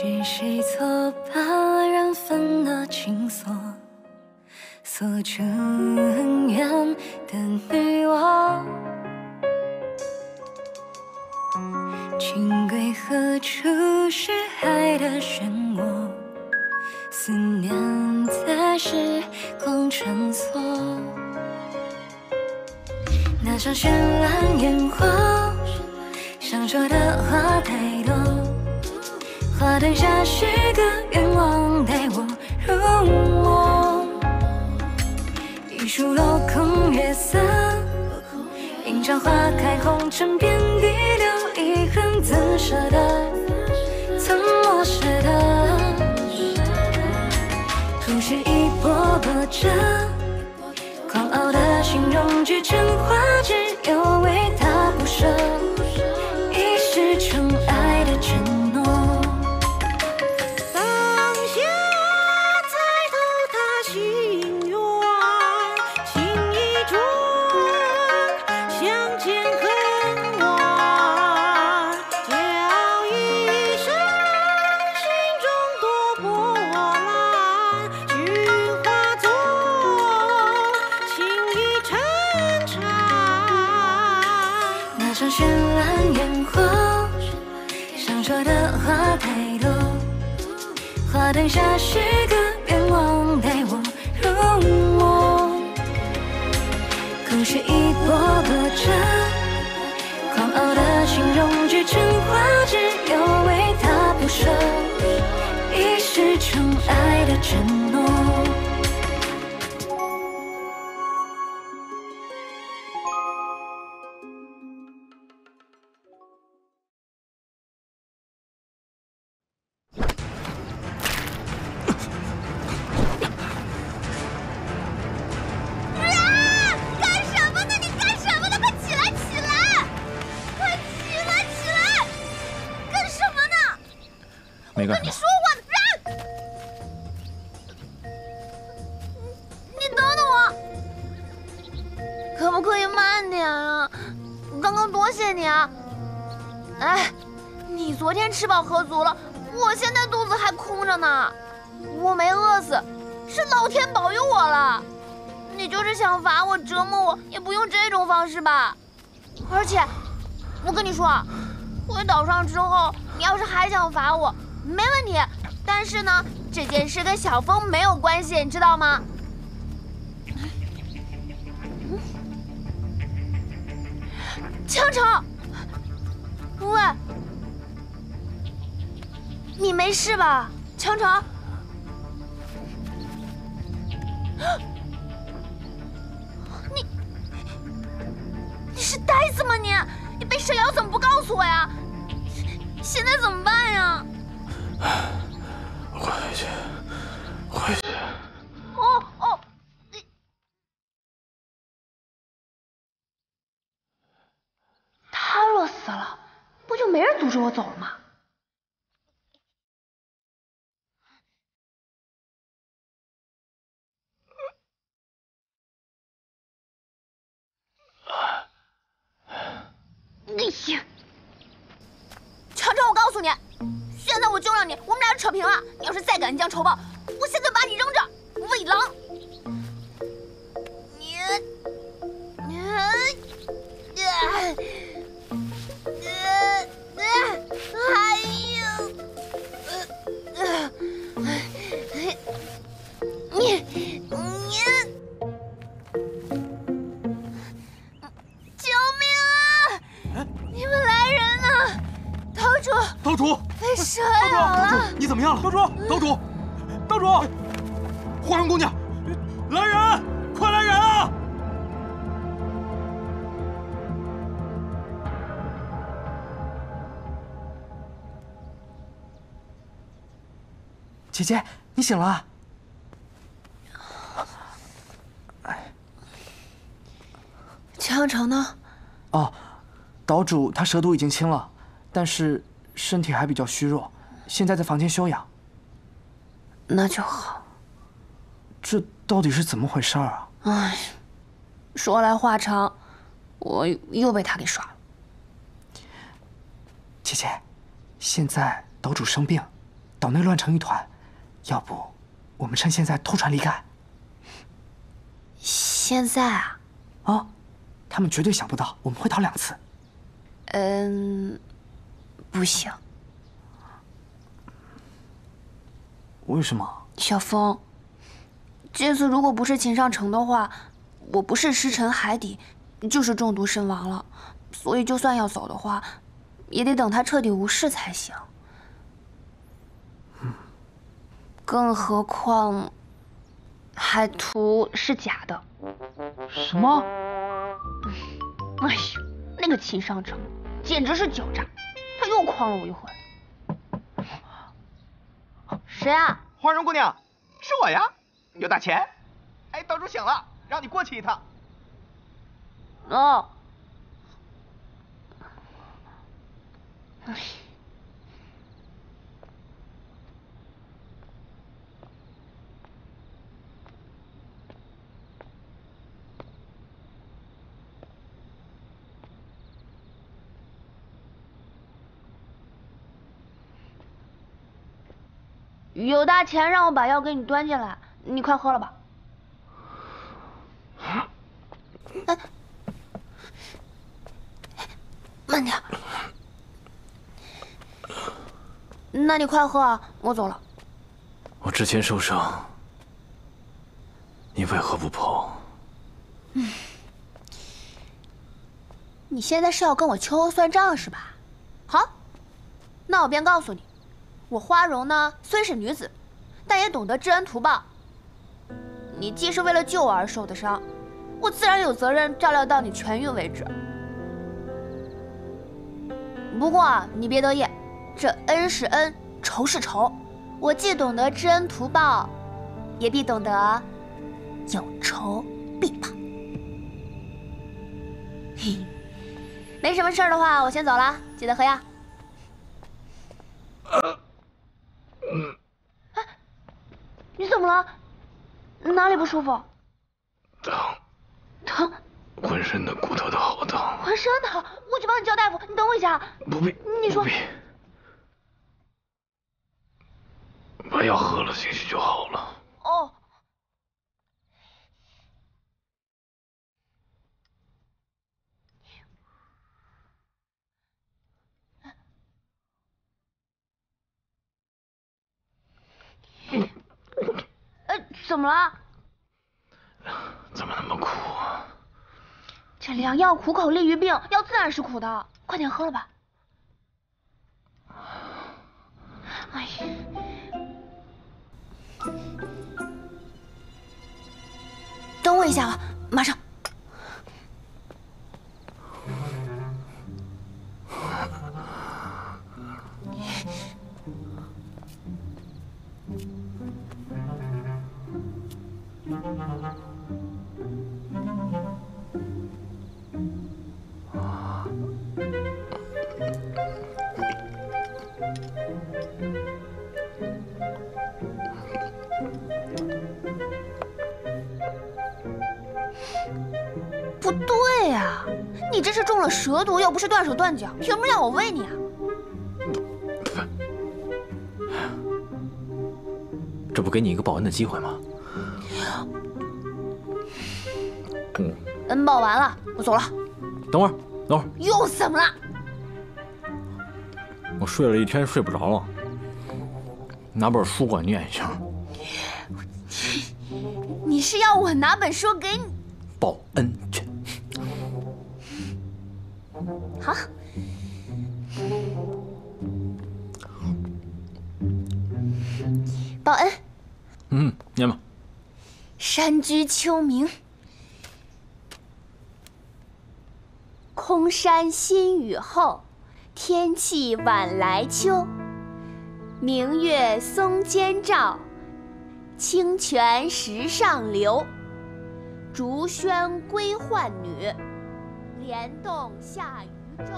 是谁错，把人分得清锁，锁住很远的你我。情归何处是海的漩涡，思念在时光穿梭。那场绚烂烟火，想说的话太多。 花灯下许个愿望，带我入梦。一树落空月色，吟唱花开红尘遍地留遗恨，怎舍得？怎么舍得？故事一波波折，狂傲的心容聚成花，只有为他不舍，一世宠爱的真。 绚烂烟火，想说的话太多。花灯下许个愿望，带我入梦。故事一波波折，狂傲的心容聚成花，只有为他不舍，一世宠爱的承诺。 没干什么。我跟你说话呢，你等等我，可不可以慢点啊？刚刚多谢你啊！哎，你昨天吃饱喝足了，我现在肚子还空着呢。我没饿死，是老天保佑我了。你就是想罚我、折磨我，也不用这种方式吧？而且，我跟你说，回岛上之后，你要是还想罚我。 没问题，但是呢，这件事跟小峰没有关系，你知道吗？强城，喂，你没事吧？强城，你是呆子吗你？你被蛇咬怎么不告诉我呀？现在怎么办呀？ 回去。哦，你他若死了，不就没人阻止我走了吗？你，程程，我告诉你。 现在我就让你，我们俩扯平了。你要是再敢将仇报，我现在把你扔这儿喂狼！你。 岛主被蛇咬了，你怎么样了？岛主，花生姑娘，来人，快来人啊！姐姐，你醒了？哎，强城呢？哦，岛主他蛇毒已经清了，但是。 身体还比较虚弱，现在在房间休养。那就好。这到底是怎么回事啊？哎，说来话长，我又被他给耍了。姐姐，现在岛主生病，岛内乱成一团，要不我们趁现在偷船离开？现在啊？啊，他们绝对想不到我们会逃2次。不行。为什么？小风，这次如果不是秦尚城的话，我不是石沉海底，就是中毒身亡了。所以就算要走的话，也得等他彻底无事才行。 更何况，海图是假的。什么？哎呦，那个秦尚城简直是狡诈，他又诓了我一回。谁啊？花荣姑娘，是我呀，有大钱。哎，岛主醒了，让你过去一趟。哦。哎。 有大钱让我把药给你端进来，你快喝了吧。哎，慢点。那你快喝啊，我走了。我之前受伤，你为何不跑？嗯，你现在是要跟我秋后算账是吧？好，那我便告诉你。 我花荣呢，虽是女子，但也懂得知恩图报。你既是为了救我而受的伤，我自然有责任照料到你痊愈为止。不过啊，你别得意，这恩是恩，仇是仇。我既懂得知恩图报，也必懂得有仇必报。嘿，没什么事儿的话，我先走了，记得喝药。 哎，你怎么了？哪里不舒服？疼，浑身的骨头都好疼。浑身疼，我去帮你叫大夫。你等我一下。不必。你说。把药喝了，兴许就好了。哦。怎么了？怎么那么苦啊？这良药苦口利于病，药自然是苦的，快点喝了吧。哎呀，等我一下啊，马上。 不对呀，你这是中了蛇毒，又不是断手断脚，凭什么让我喂你啊？这不给你一个报恩的机会吗？恩报完了，我走了。等会儿，等会儿。又怎么了？我睡了一天，睡不着了，拿本书给我念一下。你是要我拿本书给你报恩去？ 好，报恩。嗯，念吧。山居秋暝，空山新雨后，天气晚来秋。明月松间照，清泉石上流。竹喧归浣女，莲动下渔舟。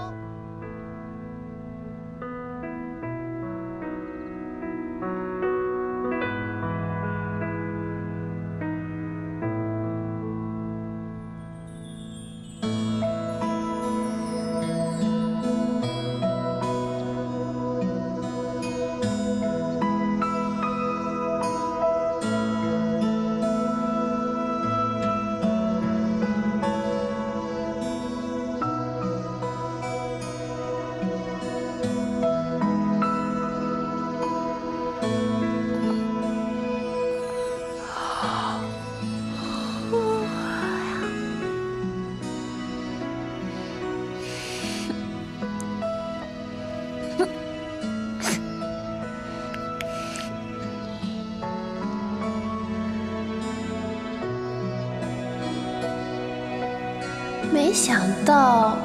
没想到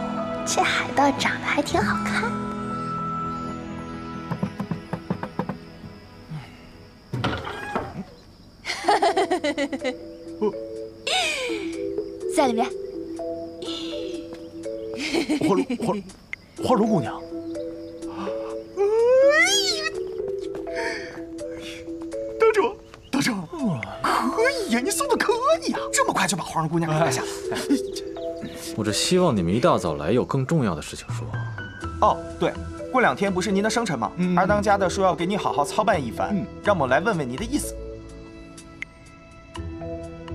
这海盗长得还挺好看的。在里面。花轮姑娘。 你速度可以啊！这么快就把花轮姑娘给拿下了。我这希望你们一大早来，有更重要的事情说。哦，对，过两天不是您的生辰吗？二当家的说要给你好好操办一番，让我来问问您的意思。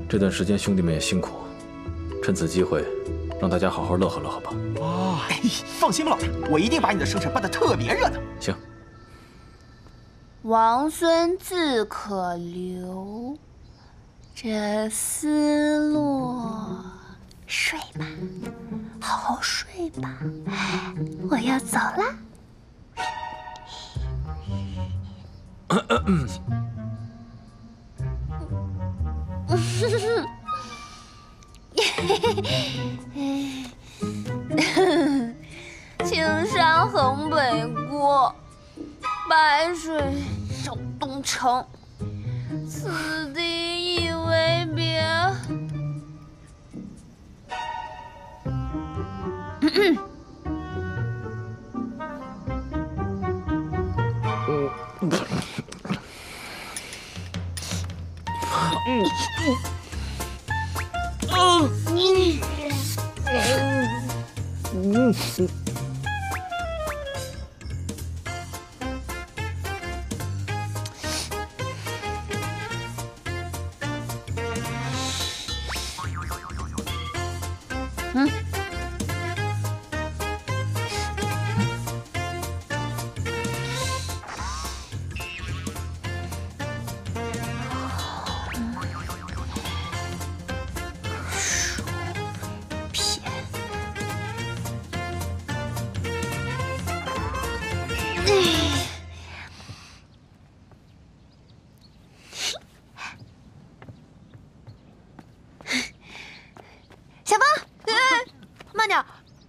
这段时间兄弟们也辛苦，趁此机会让大家好好乐呵乐呵吧。啊，放心吧，老大，我一定把你的生辰办得特别热闹。行。王孙自可留。 这思落，睡吧，好好睡吧，我要走了。青山横北郭，白水绕东城，此地。 挥别。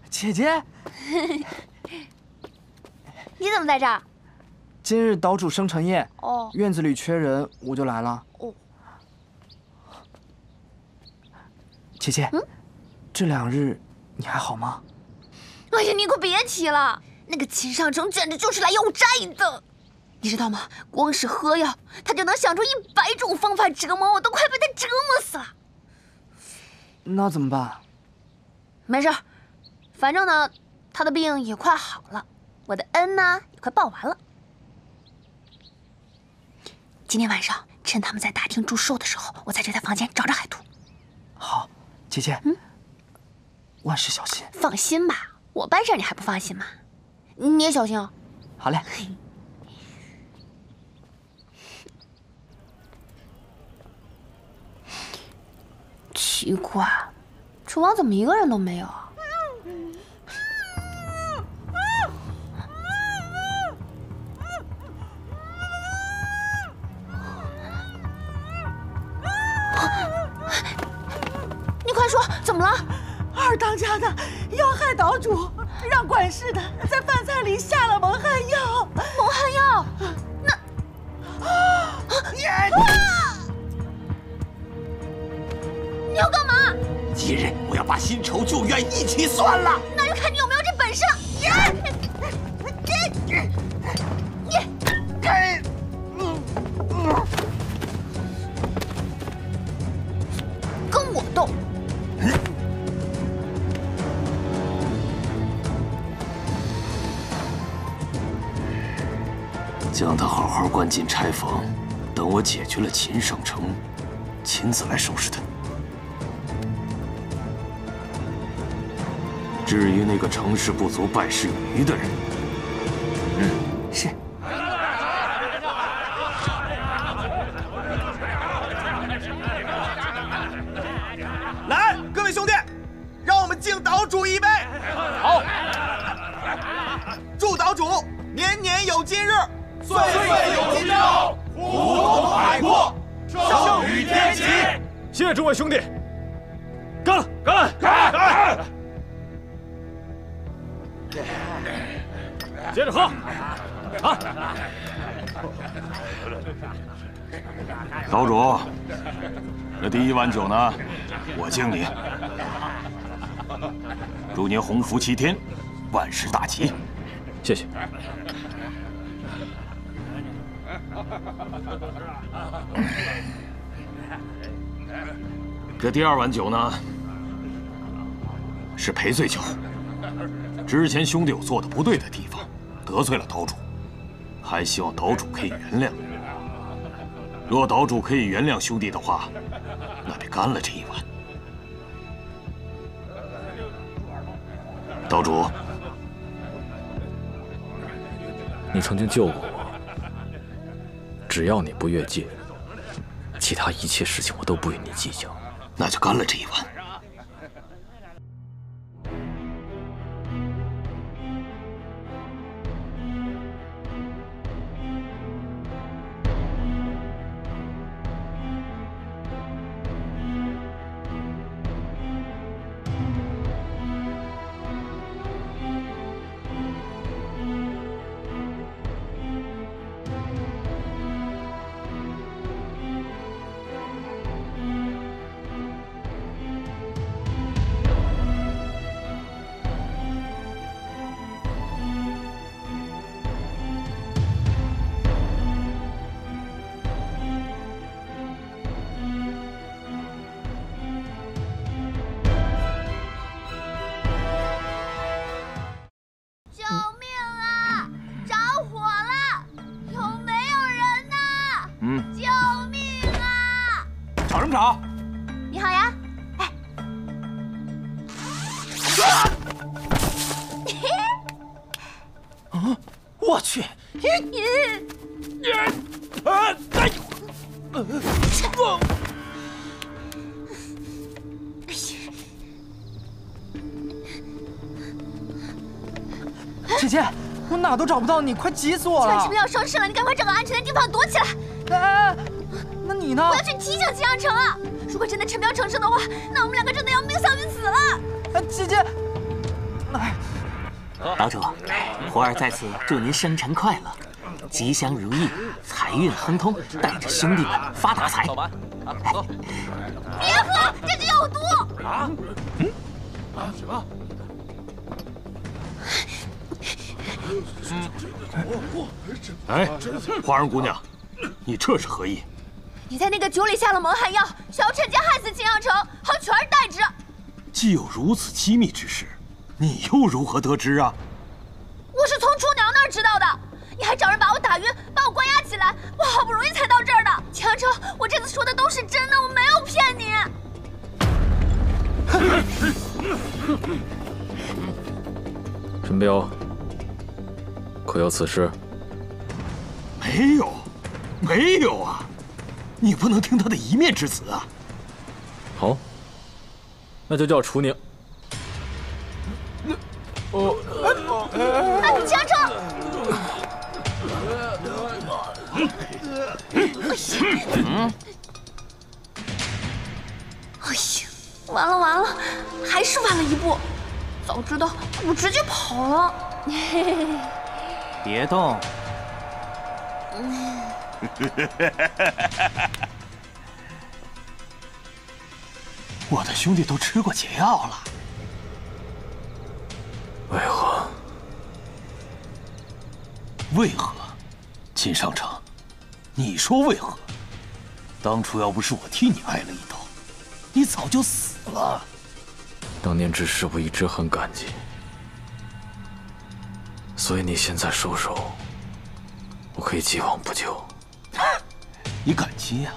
姐姐，你怎么在这儿？今日岛主生辰宴，哦，院子里缺人，我就来了。哦，姐姐，这2日你还好吗？哎呀，你可别提了，那个秦尚成简直就是来要我摘的，你知道吗？光是喝药，他就能想出100种方法折磨我，都快被他折磨死了。那怎么办？没事。 反正呢，他的病也快好了，我的恩呢也快报完了。今天晚上趁他们在大厅祝寿的时候，我再去他房间找找海兔。好，姐姐，万事小心。放心吧，我办事你还不放心吗？你也小心哦。好嘞。奇怪，厨房怎么一个人都没有啊？ 你快说，怎么了？二当家的要害岛主，让管事的在饭菜里下了蒙汗药。蒙汗药？那……啊！你要干嘛？今日我要把新仇旧怨一起算了。那就看你有没有这本事了。你。 跟我斗！将他好好关进差房，等我解决了秦尚成，亲自来收拾他。至于那个成事不足败事有余的人，是。 今日岁岁有今朝，虎头海阔，寿与天齐。谢谢诸位兄弟，干了！干！干！干！接着喝，啊！岛主，这第一碗酒呢，我敬你，祝您鸿福齐天，万事大吉。谢谢。 这第二碗酒呢，是赔罪酒。之前兄弟有做的不对的地方，得罪了岛主，还希望岛主可以原谅。若岛主可以原谅兄弟的话，那便干了这一碗。岛主，你曾经救过我。 只要你不越界，其他一切事情我都不与你计较。那就干了这一碗。你快急死我了！千万不要生事了，你赶快找个安全的地方躲起来。哎，那你呢？我要去提醒秦阳城啊！如果真的陈彪成事的话，那我们两个真的要命丧于此了。哎，姐姐，哎，岛主，胡儿在此祝您生辰快乐，吉祥如意，财运亨通，带着兄弟们发大财。哎，别喝，这是有毒。啊？嗯？啊？什么？ 哎，花儿姑娘，你这是何意？你在那个酒里下了蒙汗药，想要趁机害死秦阳城，好取而代之。既有如此机密之事，你又如何得知啊？我是从厨娘那儿知道的。你还找人把我打晕，把我关押起来，我好不容易才到这儿的。秦阳城，我这次说的都是真的，我没有骗你。陈彪。 可有此事？没有，没有啊！你不能听他的一面之词啊！好，那就叫楚宁。哦，哎，秦阳城！哎呦，完了完了，还是晚了一步。早知道我直接跑了。嘿嘿嘿。 别动！我的兄弟都吃过解药了，为何？为何？秦尚城，你说为何？当初要不是我替你挨了一刀，你早就死了。当年之事，我一直很感激。 所以你现在收手，我可以既往不咎。你感激呀？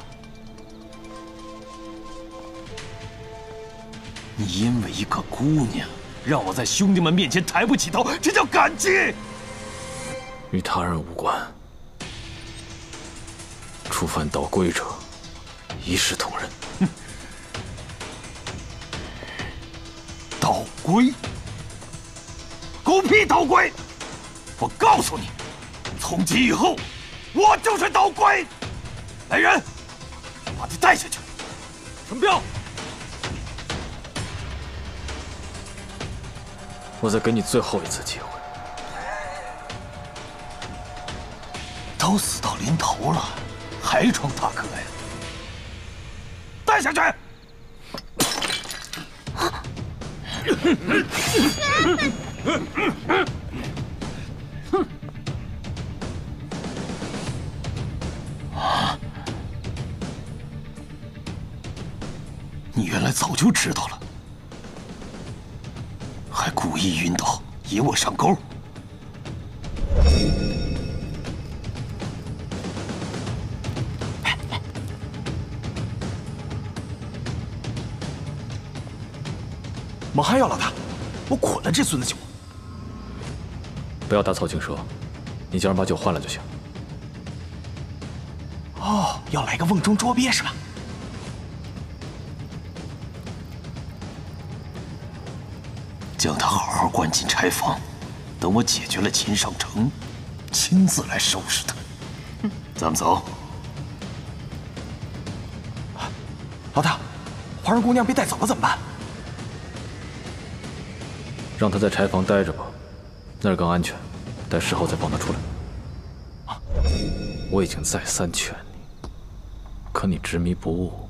你因为一个姑娘，让我在兄弟们面前抬不起头，这叫感激。与他人无关，触犯岛规者，一视同仁。哼，岛规？狗屁岛规！ 我告诉你，从今以后，我就是岛鬼。来人，把他带下去。陈彪，我再给你最后一次机会。都死到临头了，还装大哥呀？带下去！啊！你原来早就知道了。 还故意晕倒，引我上钩。猛汉药老大，我捆了这孙子酒。不要打草惊蛇，你叫人把酒换了就行。哦，要来个瓮中捉鳖是吧？ 将他好好关进柴房，等我解决了秦尚城，亲自来收拾他。咱们走。老大，花儿姑娘被带走了怎么办？让她在柴房待着吧，那儿更安全。待事后再放她出来。啊！我已经再三劝你，可你执迷不悟。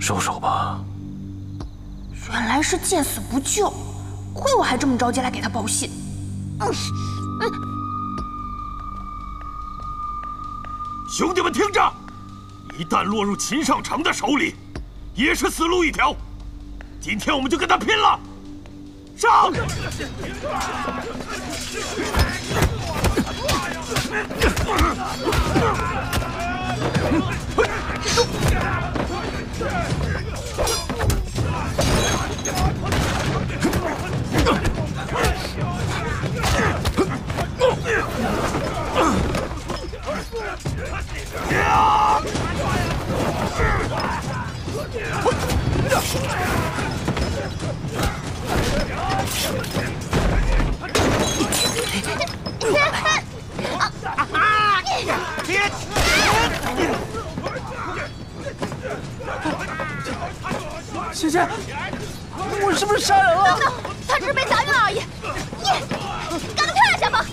收手吧。 原来是见死不救，亏我还这么着急来给他报信。兄弟们听着，一旦落入秦尚城的手里，也是死路一条。今天我们就跟他拼了！上！ 姐姐，我是不是杀人了？ 他只是被砸晕了而已，你赶快看一下吧。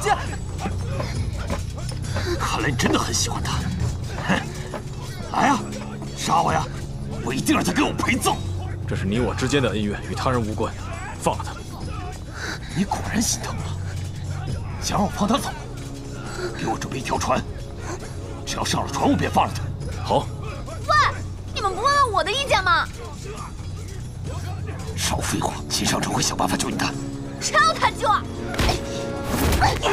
姐，看来你真的很喜欢他。来呀，杀我呀！我一定让他给我陪葬。这是你我之间的恩怨，与他人无关。放了他。你果然心疼我，想让我放他走。 给我准备一条船，只要上了船，我便放了他。好。喂，你们不问问我的意见吗？少废话，秦尚城会想办法救你的。谁要他救啊？别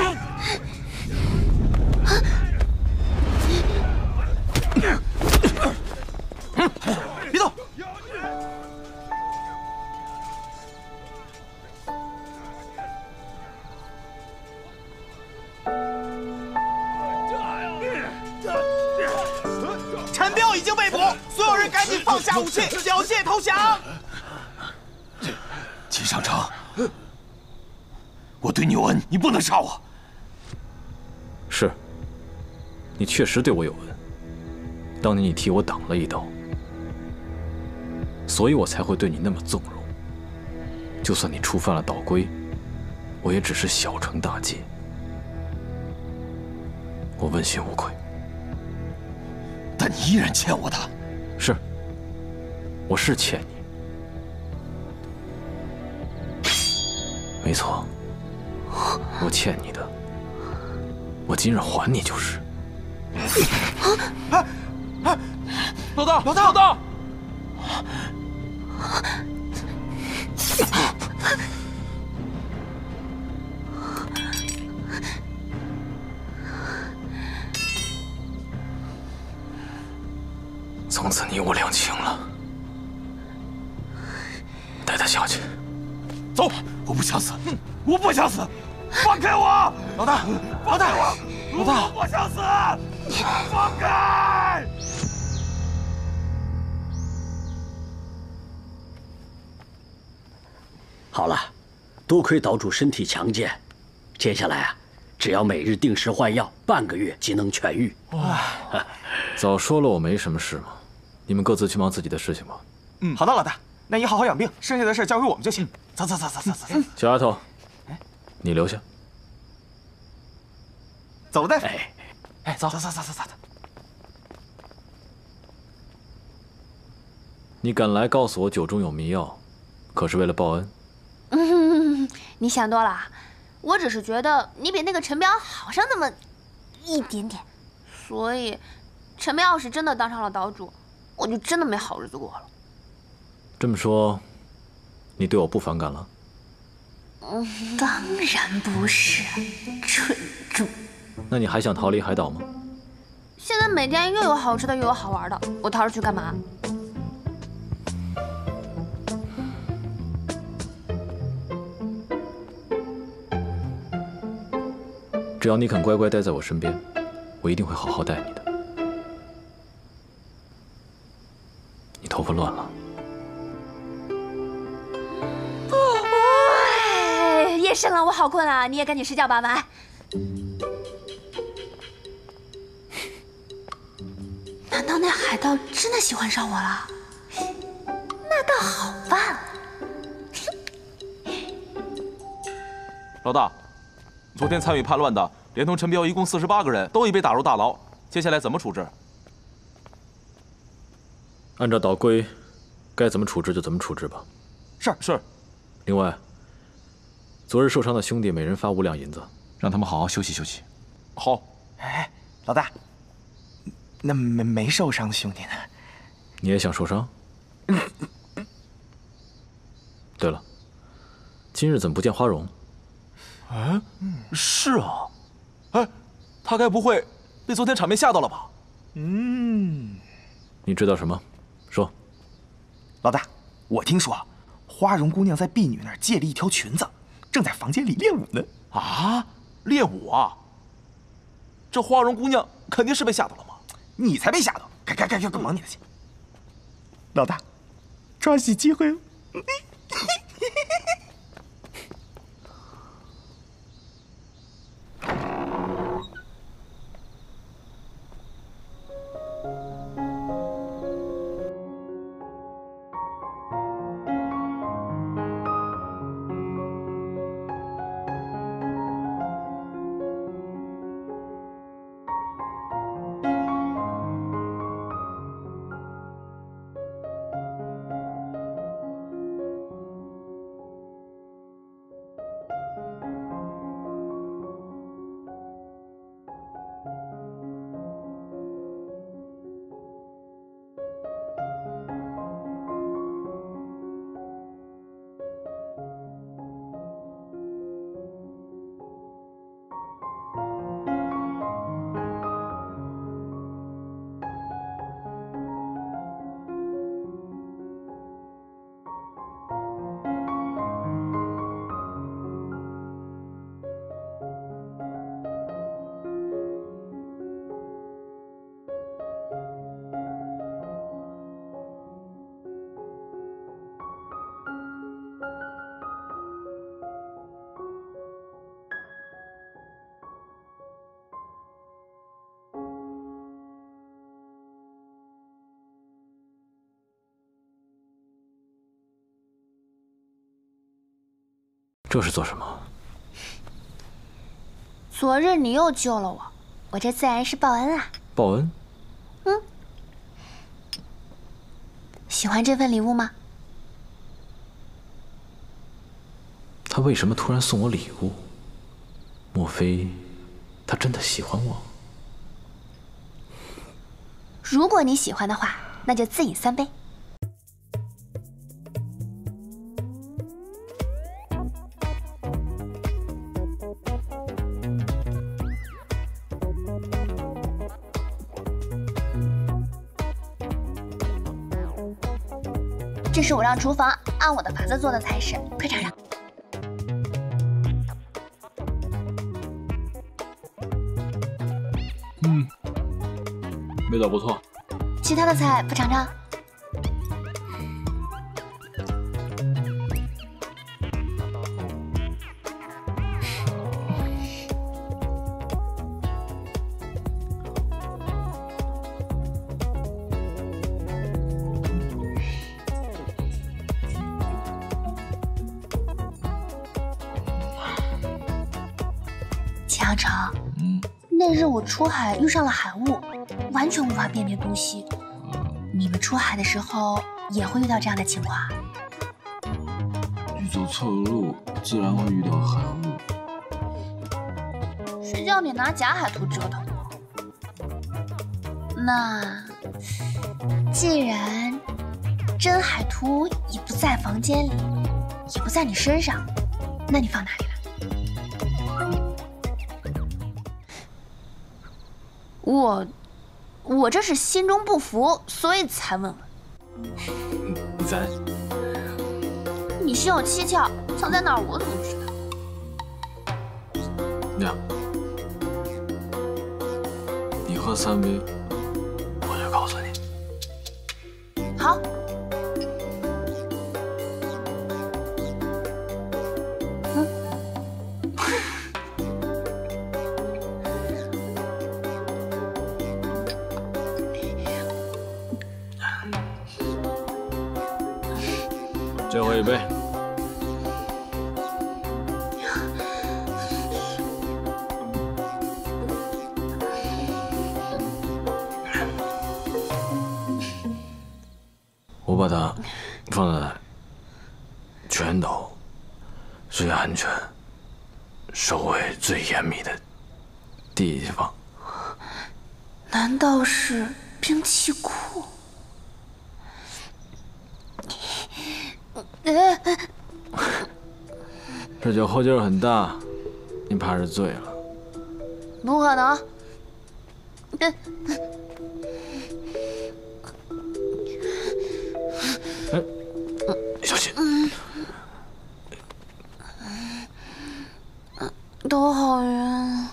动！放下武器，缴械投降。秦尚城，我对你有恩，你不能杀我。是，你确实对我有恩。当年你替我挡了一刀，所以我才会对你那么纵容。就算你触犯了岛规，我也只是小惩大戒，我问心无愧。但你依然欠我的。是。 我是欠你，没错，我欠你的，我今日还你就是。哎，老大，老大，老大！从此你我两清了。 带他下去，走！我不想死，我不想死，放开我！老大，老大，老大，我不想死，放开！好了，多亏岛主身体强健，接下来啊，只要每日定时换药，半个月即能痊愈。哇！早说了我没什么事嘛，你们各自去忙自己的事情吧。嗯，好的，老大，那你好好养病，剩下的事交给我们就行。走走走走走走。小丫头，哎，你留下。走了，大夫。哎，哎，走走走走走走。 你敢来告诉我酒中有迷药，可是为了报恩？嗯，你想多了，我只是觉得你比那个陈彪好上那么一点点，所以陈彪要是真的当上了岛主，我就真的没好日子过了。这么说，你对我不反感了？嗯，当然不是，蠢猪。那你还想逃离海岛吗？现在每天又有好吃的又有好玩的，我逃出去干嘛？ 只要你肯乖乖待在我身边，我一定会好好待你的。你头发乱了，不会。夜深了，我好困啊！你也赶紧睡觉吧，晚安。难道那海盗真的喜欢上我了？那倒好办了。老大。 昨天参与叛乱的，连同陈彪一共48个人，都已被打入大牢。接下来怎么处置？按照岛规，该怎么处置就怎么处置吧。是是。另外，昨日受伤的兄弟每人发5两银子，让他们好好休息休息。好。哎，老大，那没受伤的兄弟呢？你也想受伤？对了，今日怎么不见花荣？ 哎，是啊，哎，他该不会被昨天场面吓到了吧？嗯，你知道什么？说，老大，我听说花荣姑娘在婢女那儿借了一条裙子，正在房间里练舞呢。啊，练舞啊！这花荣姑娘肯定是被吓到了嘛？你才被吓到！该忙你的去。老大，抓紧机会。这是做什么？昨日你又救了我，我这自然是报恩啊！报恩？嗯。喜欢这份礼物吗？他为什么突然送我礼物？莫非他真的喜欢我？如果你喜欢的话，那就自饮3杯。 这是我让厨房按我的法子做的菜式，快尝尝。嗯，味道不错。其他的菜不尝尝？那日我出海遇上了海雾，完全无法辨别东西。你们出海的时候也会遇到这样的情况？遇到错路，自然会遇到海雾。谁叫你拿假海图折腾我？那既然真海图也不在房间里，也不在你身上，那你放哪里了？ 我这是心中不服，所以才问问。咱，你心有蹊跷，藏在哪儿我怎么知道？那样，你喝三杯，我就告诉你。好。嗯。 借我一杯。我把它放在全岛最安全、守卫最严密的地方。难道是兵器库？ 这酒后劲儿很大，你怕是醉了？不可能！哎，小心！头好晕啊！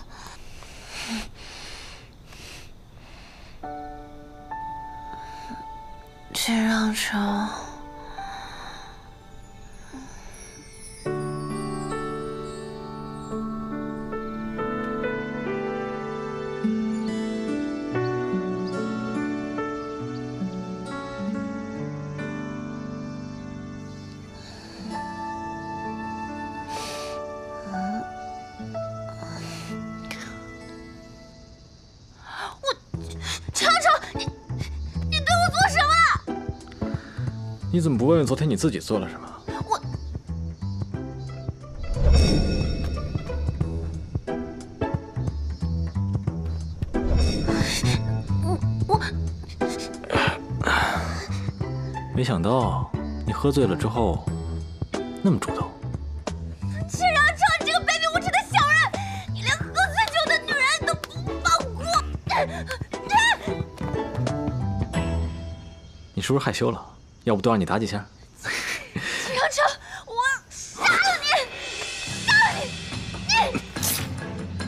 这让城。 你怎么不问问昨天你自己做了什么？我……没想到你喝醉了之后那么主动。赤阳城，你这个卑鄙无耻的小人，你连喝醉酒的女人都不放过！你是不是害羞了？ 要不多让你打几下？赤阳城，我杀了你！杀了你！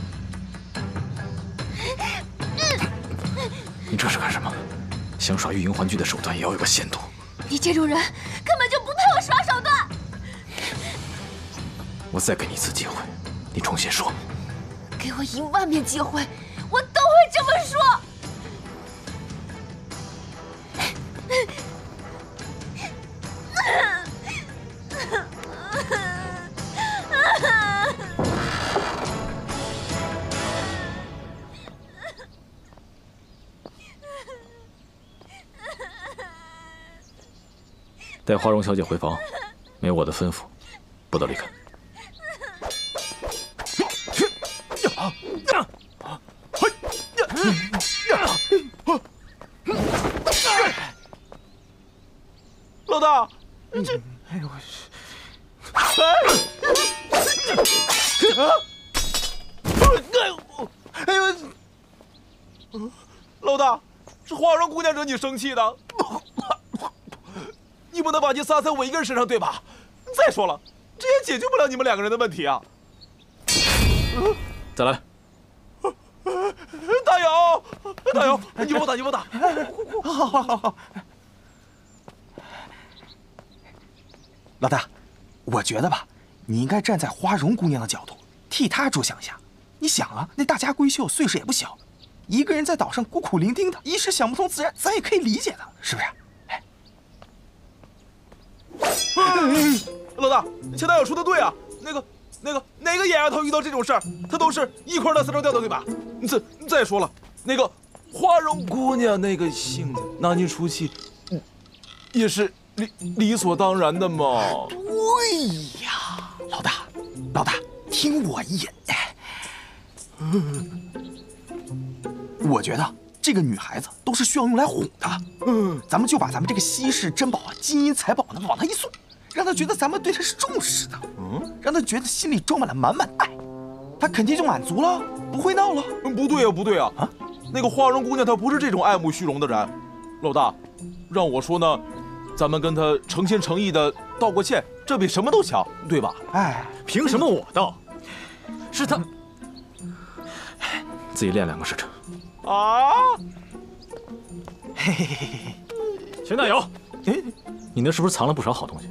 你这是干什么？想耍御营还击的手段也要有个限度。你这种人根本就不配我耍手段！我再给你一次机会，你重新说。给我10000遍机会，我都会这么说。 带花容小姐回房，没有我的吩咐，不得离开。老大，这……哎呦我去！哎呦！老大，是花容姑娘惹你生气的。 你不能把劲撒在我一个人身上，对吧？再说了，这也解决不了你们两个人的问题啊！再来，大姚，大姚，你帮我打，你帮我打！好好好好。老大，我觉得吧，你应该站在花容姑娘的角度，替她着想一下。你想啊，那大家闺秀岁数也不小，一个人在岛上孤苦伶仃的，一时想不通自然，咱也可以理解的，是不是？ 老大，钱大友说的对啊，那个哪个野丫头遇到这种事儿，她都是一块大丝绸掉到对吧？再说了，那个花容姑娘那个性子，拿捏出气，也是理所当然的嘛。对呀，老大，听我一言。我觉得这个女孩子都是需要用来哄的。咱们就把咱们这个稀世珍宝啊、金银财宝呢，往她一送。 让他觉得咱们对他是重视的，让他觉得心里装满了满满的爱，他肯定就满足了，不会闹了。不对啊，那个花容姑娘她不是这种爱慕虚荣的人，老大，让我说呢，咱们跟她诚心诚意的道过歉，这比什么都强，对吧？哎，凭什么我道？是他自己练两个试试。啊！嘿嘿嘿嘿，全大友，哎，你那是不是藏了不少好东西？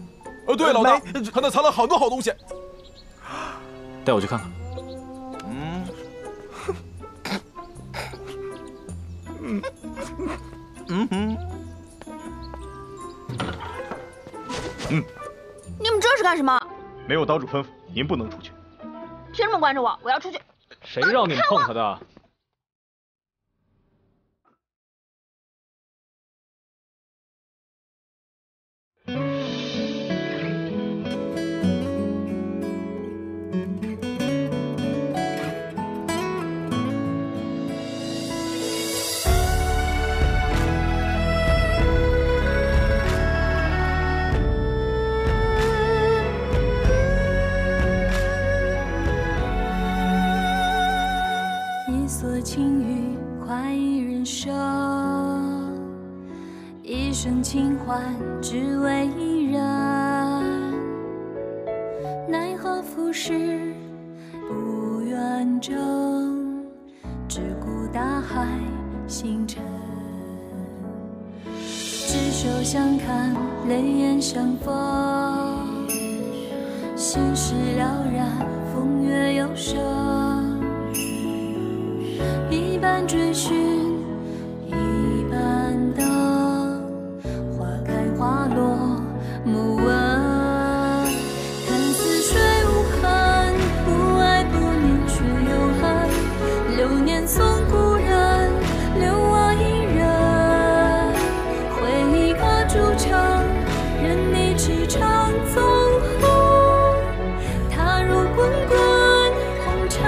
对，老大，他那藏了好多好东西，带我去看看。你们这是干什么？没有岛主吩咐，您不能出去。凭什么关着我？我要出去。谁让你们碰他的？ 轻语快意人生，一生清欢只为一人。奈何浮世不愿争，只顾大海星辰。执手相看，泪眼相逢。心事了然，风月有声。 一半追寻，一半等，花开花落，莫问。看似水无痕，不爱不念却又恨。流年送故人，留我一人。回忆各筑城，任你驰骋纵横，踏入滚滚红尘。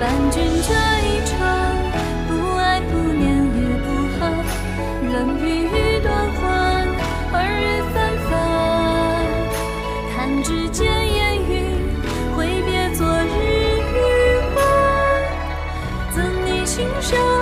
伴君这一程，不爱不念也不恨，冷雨欲断魂，二月纷纷，弹指间烟雨，挥别昨日余温，赠你心声。